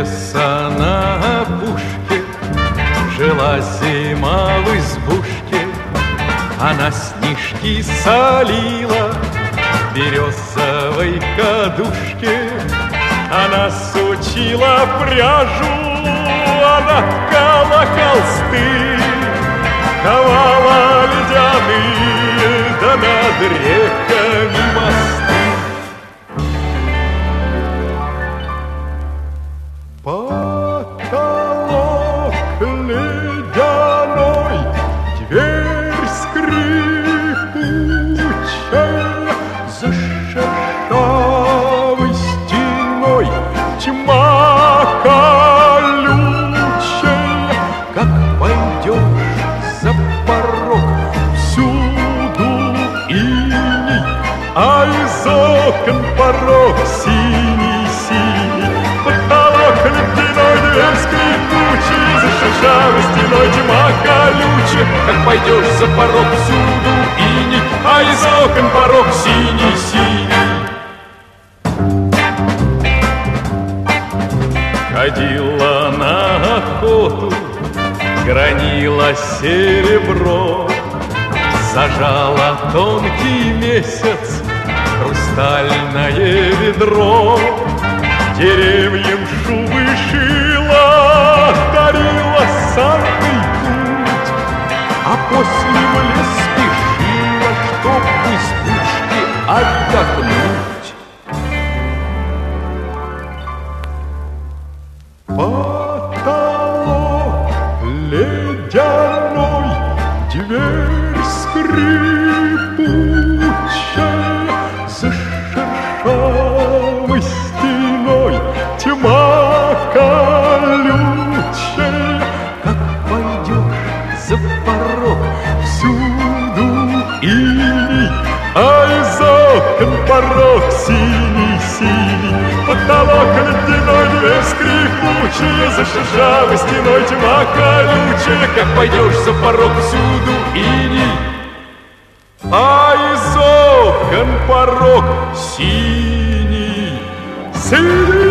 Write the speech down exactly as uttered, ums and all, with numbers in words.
леса на опушке жила зима в избушке. Она снежки солила в березовой кадушке. Она сучила пряжу, она ткала холсты, ковала ледяные, да над реками мосты. Потолок ледяной, дверь скрипучая, за шершавой стеной тьма колючая. Как пойдешь за порог, всюду иней, а из окон порог синий-синий. Потолок ледяной, дверь скрипучая, за шершавой стеной тьма колючая. Как пойдешь за порог, всюду иней, а из окон порог синий-синий. Ходила на охоту, гранила серебро, зажала тонкий месяц хрустальное ведро. Деревьям шубы шила, дарила санный путь, а после в лес спешила, чтоб в избушке отдохнуть. Ледяной, дверь скрипучая, за шершавой стеной тьма колючая. Как пойдешь за порог, всюду иней, а из окон порог синий-синий. Потолок ледяной, дверь скрипучая, за шершавой стеной тьма колючая. Как пойдешь за порог, всюду иней, а из окон порог синий-синий.